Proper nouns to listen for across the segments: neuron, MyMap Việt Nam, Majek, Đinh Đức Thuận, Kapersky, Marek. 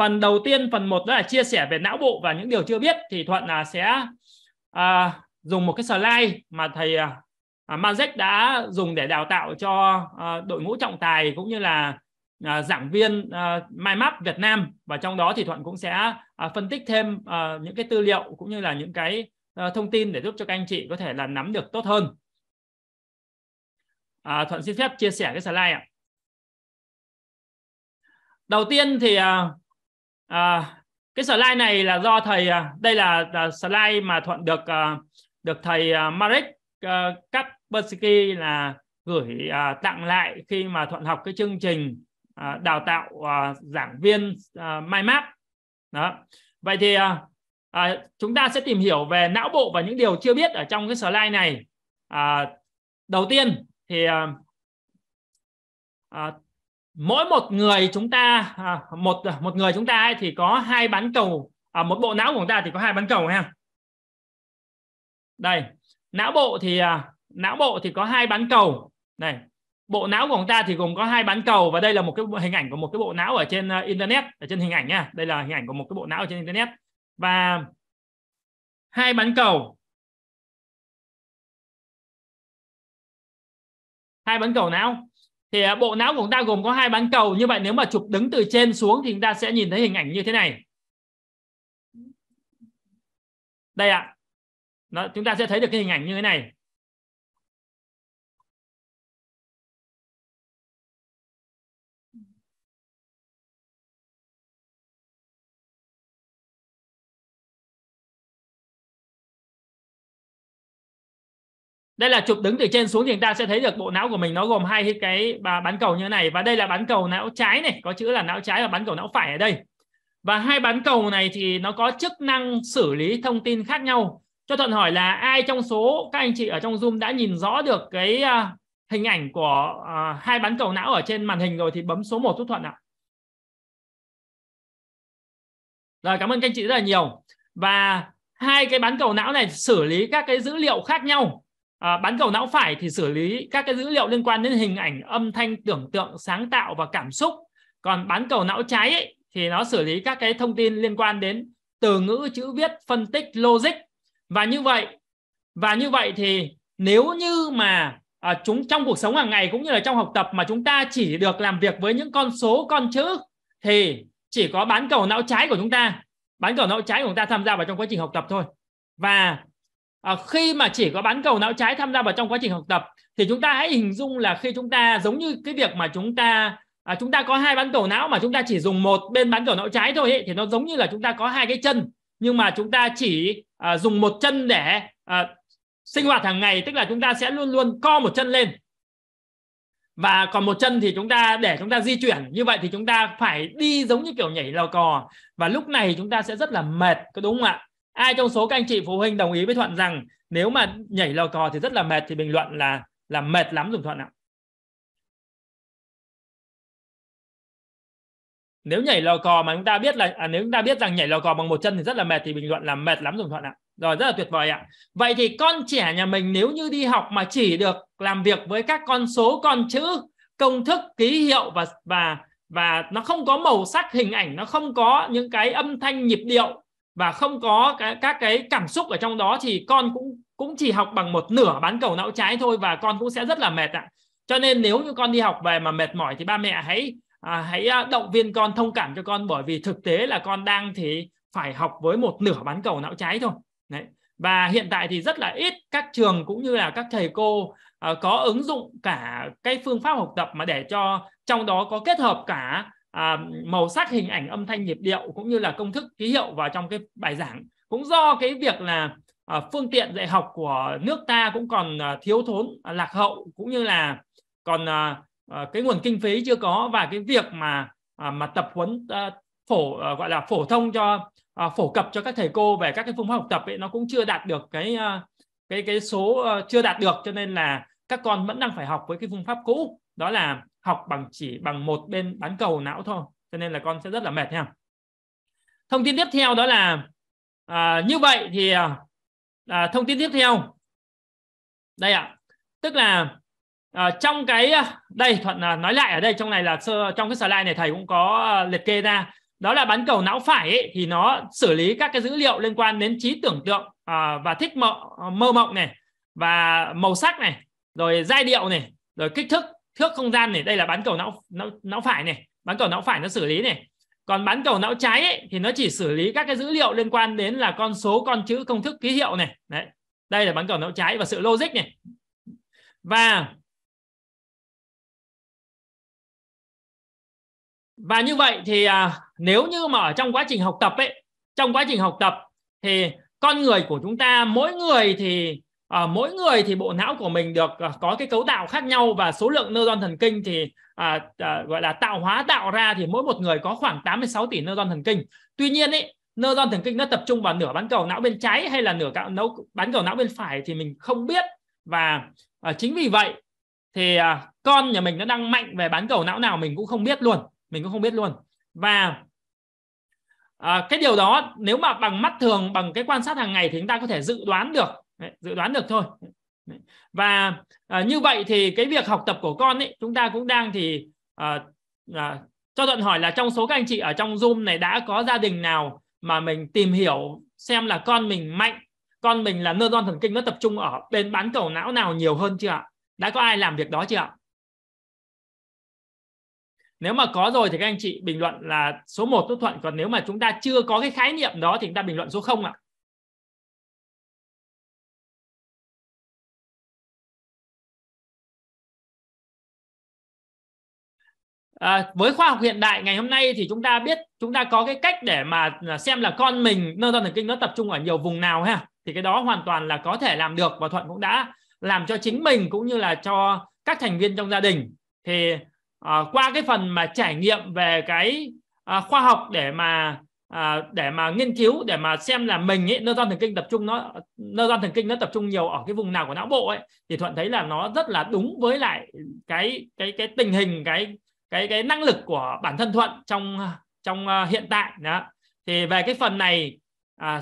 Phần đầu tiên, phần 1 đó là chia sẻ về não bộ và những điều chưa biết. Thì Thuận sẽ dùng một cái slide mà thầy Majek đã dùng để đào tạo cho đội ngũ trọng tài cũng như là giảng viên MyMap Việt Nam. Và trong đó thì Thuận cũng sẽ phân tích thêm những cái tư liệu cũng như là những cái thông tin để giúp cho các anh chị có thể là nắm được tốt hơn. Thuận xin phép chia sẻ cái slide ạ. Đầu tiên thì cái slide này là do thầy, đây là slide mà Thuận được thầy Marek Kapersky là gửi tặng lại khi mà Thuận học cái chương trình đào tạo giảng viên MyMap. Đó. Vậy thì chúng ta sẽ tìm hiểu về não bộ và những điều chưa biết ở trong cái slide này. Đầu tiên thì mỗi một người chúng ta một người chúng ta thì có hai bán cầu, một bộ não của chúng ta thì có hai bán cầu ha. Đây, não bộ thì có hai bán cầu này. Bộ não của chúng ta thì gồm có hai bán cầu, và đây là một cái hình ảnh của một cái bộ não ở trên internet, ở trên hình ảnh nha. Đây là hình ảnh của một cái bộ não ở trên internet. Và hai bán cầu, não thì bộ não của chúng ta gồm có hai bán cầu. Như vậy nếu mà chụp đứng từ trên xuống thì chúng ta sẽ nhìn thấy hình ảnh như thế này. Đây ạ. Đó, chúng ta sẽ thấy được cái hình ảnh như thế này. Đây là chụp đứng từ trên xuống thì chúng ta sẽ thấy được bộ não của mình nó gồm hai cái bán cầu như thế này. Và đây là bán cầu não trái này, có chữ là não trái, và bán cầu não phải ở đây. Và hai bán cầu này thì nó có chức năng xử lý thông tin khác nhau. Cho Thuận hỏi là ai trong số các anh chị ở trong Zoom đã nhìn rõ được cái hình ảnh của hai bán cầu não ở trên màn hình rồi thì bấm số 1 giúp Thuận ạ. Rồi, cảm ơn các anh chị rất là nhiều. Và hai cái bán cầu não này xử lý các cái dữ liệu khác nhau. Bán cầu não phải thì xử lý các cái dữ liệu liên quan đến hình ảnh, âm thanh, tưởng tượng, sáng tạo và cảm xúc. Còn bán cầu não trái ấy, thì nó xử lý các cái thông tin liên quan đến từ ngữ, chữ viết, phân tích, logic. Và như vậy thì nếu như mà trong cuộc sống hàng ngày cũng như là trong học tập mà chúng ta chỉ được làm việc với những con số, con chữ, thì chỉ có bán cầu não trái của chúng ta, tham gia vào trong quá trình học tập thôi. Và khi mà chỉ có bán cầu não trái tham gia vào trong quá trình học tập thì chúng ta hãy hình dung là khi chúng ta giống như cái việc mà chúng ta có hai bán cầu não mà chúng ta chỉ dùng một bên bán cầu não trái thôi ấy, thì nó giống như là chúng ta có hai cái chân nhưng mà chúng ta chỉ dùng một chân để sinh hoạt hàng ngày, tức là chúng ta sẽ luôn luôn co một chân lên và còn một chân thì chúng ta để chúng ta di chuyển. Như vậy thì chúng ta phải đi giống như kiểu nhảy lò cò và lúc này chúng ta sẽ rất là mệt, có đúng không ạ? Ai trong số các anh chị phụ huynh đồng ý với Thuận rằng nếu mà nhảy lò cò thì rất là mệt thì bình luận là mệt lắm dùm Thuận ạ. Nếu nhảy lò cò mà chúng ta biết là nếu chúng ta biết rằng nhảy lò cò bằng một chân thì rất là mệt thì bình luận là mệt lắm dùm Thuận ạ. Rồi, rất là tuyệt vời ạ. Vậy thì con trẻ nhà mình nếu như đi học mà chỉ được làm việc với các con số, con chữ, công thức, ký hiệu và nó không có màu sắc hình ảnh, nó không có những cái âm thanh nhịp điệu và không có các cái cảm xúc ở trong đó thì con cũng chỉ học bằng một nửa bán cầu não trái thôi và con cũng sẽ rất là mệt ạ. Cho nên nếu như con đi học về mà mệt mỏi thì ba mẹ hãy động viên con, thông cảm cho con, bởi vì thực tế là con đang thì phải học với một nửa bán cầu não trái thôi. Đấy. Và hiện tại thì rất là ít các trường cũng như là các thầy cô có ứng dụng cả cái phương pháp học tập mà để cho trong đó có kết hợp cả màu sắc, hình ảnh, âm thanh, nhịp điệu cũng như là công thức, ký hiệu vào trong cái bài giảng. Cũng do cái việc là phương tiện dạy học của nước ta cũng còn thiếu thốn, lạc hậu cũng như là còn cái nguồn kinh phí chưa có, và cái việc mà tập huấn gọi là phổ thông cho phổ cập cho các thầy cô về các cái phương pháp học tập ấy, nó cũng chưa đạt được cái số chưa đạt được, cho nên là các con vẫn đang phải học với cái phương pháp cũ, đó là học chỉ bằng một bên bán cầu não thôi, cho nên là con sẽ rất là mệt nha. Thông tin tiếp theo đó là như vậy thì thông tin tiếp theo đây ạ, tức là trong cái đây Thuận nói lại ở đây, trong này là trong cái slide này thầy cũng có liệt kê ra đó là bán cầu não phải ấy, thì nó xử lý các cái dữ liệu liên quan đến trí tưởng tượng và thích mơ mộng này, và màu sắc này, rồi giai điệu này, rồi kích thước, thước không gian này. Đây là bán cầu não phải này, bán cầu não phải nó xử lý này. Còn bán cầu não trái ấy, thì nó chỉ xử lý các cái dữ liệu liên quan đến là con số, con chữ, công thức, ký hiệu này. Đấy, đây là bán cầu não trái và sự logic này. Và như vậy thì nếu như mà ở trong quá trình học tập ấy, trong quá trình học tập thì con người của chúng ta, mỗi người thì bộ não của mình được có cái cấu tạo khác nhau, và số lượng neuron thần kinh thì gọi là tạo hóa tạo ra thì mỗi một người có khoảng 86 tỷ neuron thần kinh. Tuy nhiên ấy, neuron thần kinh nó tập trung vào nửa bán cầu não bên trái hay là nửa bán cầu não bên phải thì mình không biết. Và chính vì vậy thì con nhà mình nó đang mạnh về bán cầu não nào mình cũng không biết luôn. Và cái điều đó nếu mà bằng mắt thường, bằng cái quan sát hàng ngày thì chúng ta có thể dự đoán được. Đấy, dự đoán được thôi. Đấy. Và như vậy thì cái việc học tập của con ấy, chúng ta cũng đang thì cho Thuận hỏi là trong số các anh chị ở trong Zoom này đã có gia đình nào mà mình tìm hiểu xem là con mình mạnh, con mình là neuron thần kinh nó tập trung ở bên bán cầu não nào nhiều hơn chưa ạ? Đã có ai làm việc đó chưa ạ? Nếu mà có rồi thì các anh chị bình luận là số 1 tốt Thuận, còn nếu mà chúng ta chưa có cái khái niệm đó thì chúng ta bình luận số 0 ạ. Với khoa học hiện đại ngày hôm nay thì chúng ta biết, chúng ta có cái cách để mà xem là con mình neuron thần kinh nó tập trung ở nhiều vùng nào ha. Thì cái đó hoàn toàn là có thể làm được, và Thuận cũng đã làm cho chính mình cũng như là cho các thành viên trong gia đình. Thì qua cái phần mà trải nghiệm về cái khoa học để mà nghiên cứu, để mà xem là mình ấy, neuron thần kinh nó tập trung nhiều ở cái vùng nào của não bộ ấy, thì Thuận thấy là nó rất là đúng với lại cái tình hình, cái năng lực của bản thân Thuận trong hiện tại đó. Thì về cái phần này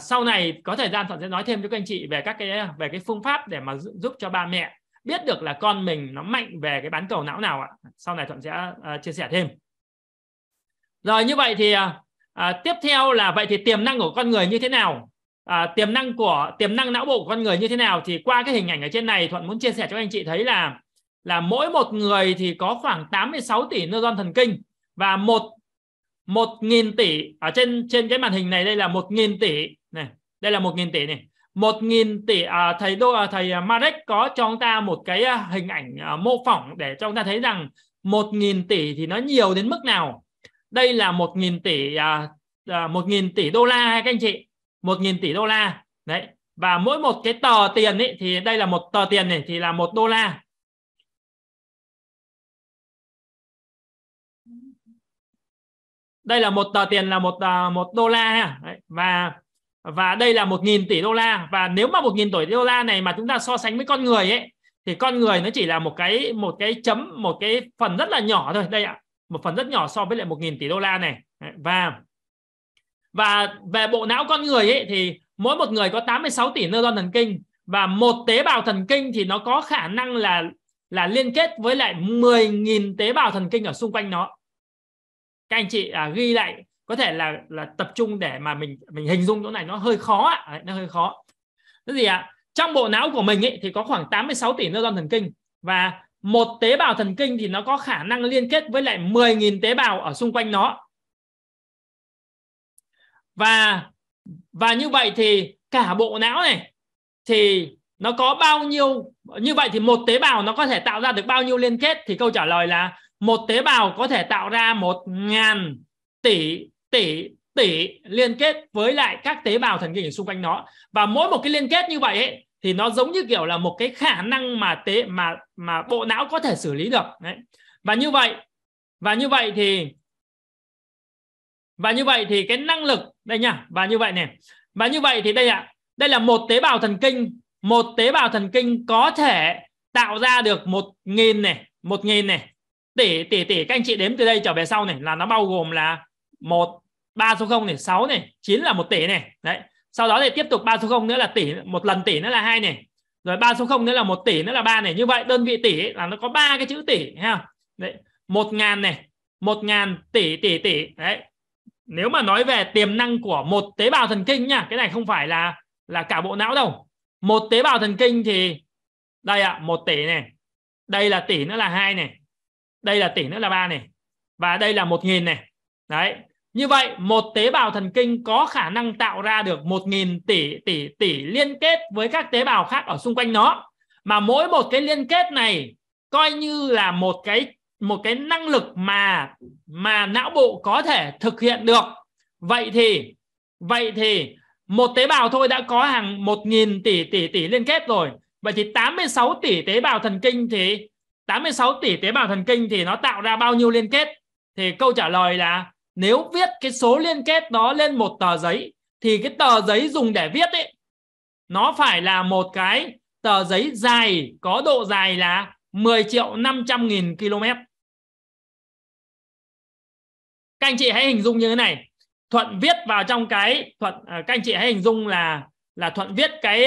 sau này có thời gian Thuận sẽ nói thêm cho các anh chị về về cái phương pháp để mà giúp cho ba mẹ biết được là con mình nó mạnh về cái bán cầu não nào ạ. Sau này Thuận sẽ chia sẻ thêm. Rồi, như vậy thì tiếp theo là vậy thì tiềm năng của con người như thế nào, tiềm năng não bộ của con người như thế nào. Thì qua cái hình ảnh ở trên này Thuận muốn chia sẻ cho anh chị thấy là mỗi một người thì có khoảng 86 tỷ neuron thần kinh, và 1.000 tỷ ở trên cái màn hình này, đây là 1.000 tỷ này, đây là 1.000 tỷ này. 1.000 tỷ thầy Marek có cho chúng ta một cái hình ảnh mô phỏng để cho chúng ta thấy rằng 1.000 tỷ thì nó nhiều đến mức nào. Đây là 1.000 tỷ đô la các anh chị, 1.000 tỷ đô la. Đấy, và mỗi một cái tờ tiền ấy, thì đây là một tờ tiền này thì là 1 đô la. Đây là một tờ tiền là một đô la. Đấy, và đây là 1.000 tỷ đô la. Và nếu mà 1.000 tỷ đô la này mà chúng ta so sánh với con người ấy, thì con người nó chỉ là một cái phần rất là nhỏ thôi. Đây ạ, một phần rất nhỏ so với lại 1.000 tỷ đô la này. Và về bộ não con người ấy, thì mỗi một người có 86 tỷ neuron thần kinh, và một tế bào thần kinh thì nó có khả năng là liên kết với lại 10.000 tế bào thần kinh ở xung quanh nó. Các anh chị ghi lại, có thể là tập trung để mà mình hình dung chỗ này nó hơi khó ạ, nó hơi khó. Cái gì ạ? Trong bộ não của mình ấy, thì có khoảng 86 tỷ neuron thần kinh, và một tế bào thần kinh thì nó có khả năng liên kết với lại 10.000 tế bào ở xung quanh nó. Và như vậy thì cả bộ não này thì nó có bao nhiêu, như vậy thì một tế bào nó có thể tạo ra được bao nhiêu liên kết? Thì câu trả lời là một tế bào có thể tạo ra 1.000 tỷ liên kết với lại các tế bào thần kinh ở xung quanh nó. Và mỗi một cái liên kết như vậy ấy, thì nó giống như kiểu là một cái khả năng mà bộ não có thể xử lý được. Đấy. Và như vậy thì cái năng lực đây nha. Và như vậy thì đây ạ. Đây là một tế bào thần kinh có thể tạo ra được 1.000 này, 1.000 này. Tỷ các anh chị đếm từ đây trở về sau này là nó bao gồm là 1, 3 số 0 này, 6 này, 9 là 1 tỷ này. Đấy. Sau đó thì tiếp tục 3 số 0 nữa là tỷ, một lần tỷ nữa là 2 này. Rồi 3 số 0 nữa là 1 tỷ nữa là 3 này. Như vậy đơn vị tỷ ấy, là nó có 3 cái chữ tỷ ha. Đấy, 1.000 này, 1.000 tỷ. Đấy. Nếu mà nói về tiềm năng của một tế bào thần kinh nha, cái này không phải là cả bộ não đâu. Một tế bào thần kinh thì đây ạ, 1 tỷ này, đây là tỷ nữa là 2 này, đây là tỷ nữa là 3 này, và đây là 1.000 này. Đấy, như vậy một tế bào thần kinh có khả năng tạo ra được 1.000 tỷ liên kết với các tế bào khác ở xung quanh nó, mà mỗi một cái liên kết này coi như là một cái năng lực mà não bộ có thể thực hiện được. Vậy thì một tế bào thôi đã có hàng 1.000 tỷ liên kết rồi. Vậy thì 86 tỷ tế bào thần kinh thì nó tạo ra bao nhiêu liên kết? Thì câu trả lời là nếu viết cái số liên kết đó lên một tờ giấy thì cái tờ giấy dùng để viết ấy, nó phải là một cái tờ giấy dài, có độ dài là 10.500.000 km. Các anh chị hãy hình dung như thế này. Thuận viết vào trong cái Thuận, các anh chị hãy hình dung là Thuận viết cái,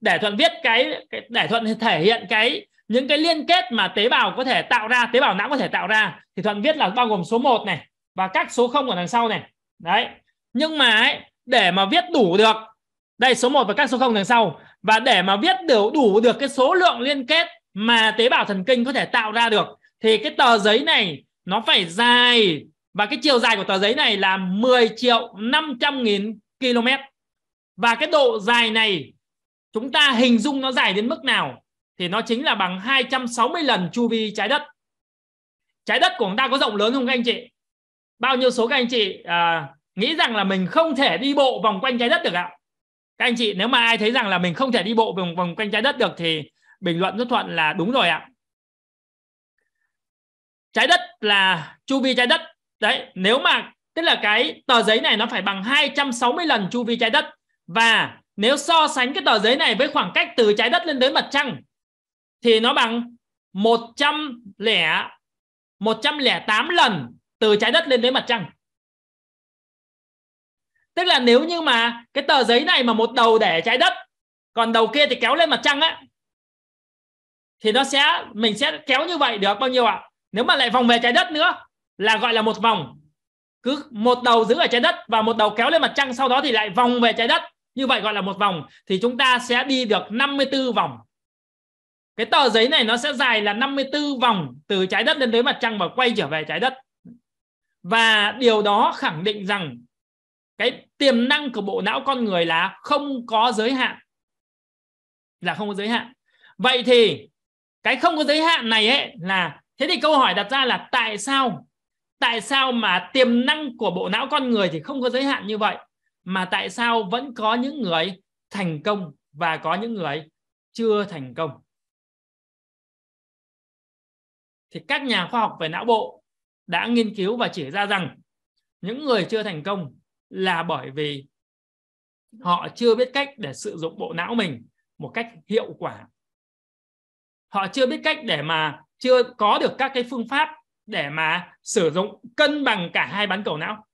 để Thuận viết cái để Thuận thể hiện cái những cái liên kết mà tế bào có thể tạo ra, tế bào não có thể tạo ra, thì Thuận viết là bao gồm số 1 này và các số 0 ở đằng sau này. Đấy. Nhưng mà ấy, để mà viết đủ được đây số 1 và các số 0 đằng sau, và để mà viết đủ được cái số lượng liên kết mà tế bào thần kinh có thể tạo ra được, thì cái tờ giấy này nó phải dài, và cái chiều dài của tờ giấy này là 10.500.000 km. Và cái độ dài này chúng ta hình dung nó dài đến mức nào, thì nó chính là bằng 260 lần chu vi trái đất. Trái đất của chúng ta có rộng lớn không các anh chị? Bao nhiêu số các anh chị nghĩ rằng là mình không thể đi bộ vòng quanh trái đất được ạ? Các anh chị, nếu mà ai thấy rằng là mình không thể đi bộ vòng quanh trái đất được thì bình luận rất Thuận là đúng rồi ạ. Trái đất là chu vi trái đất. Đấy, nếu mà tức là cái tờ giấy này nó phải bằng 260 lần chu vi trái đất. Và nếu so sánh cái tờ giấy này với khoảng cách từ trái đất lên đến mặt trăng thì nó bằng 108 lần từ trái đất lên đến mặt trăng. Tức là nếu như mà cái tờ giấy này mà một đầu để trái đất, còn đầu kia thì kéo lên mặt trăng á, thì mình sẽ kéo như vậy được bao nhiêu ạ? Nếu mà lại vòng về trái đất nữa là gọi là một vòng. Cứ một đầu giữ ở trái đất và một đầu kéo lên mặt trăng, sau đó thì lại vòng về trái đất, như vậy gọi là một vòng. Thì chúng ta sẽ đi được 54 vòng. Cái tờ giấy này nó sẽ dài là 54 vòng từ trái đất lên tới mặt trăng và quay trở về trái đất. Và điều đó khẳng định rằng cái tiềm năng của bộ não con người là không có giới hạn. Là không có giới hạn. Vậy thì cái không có giới hạn này ấy là, thế thì câu hỏi đặt ra là tại sao mà tiềm năng của bộ não con người thì không có giới hạn như vậy, mà tại sao vẫn có những người thành công và có những người chưa thành công? Thì các nhà khoa học về não bộ đã nghiên cứu và chỉ ra rằng những người chưa thành công là bởi vì họ chưa biết cách để sử dụng bộ não mình một cách hiệu quả. Họ chưa biết cách để mà, chưa có được các cái phương pháp để mà sử dụng cân bằng cả hai bán cầu não.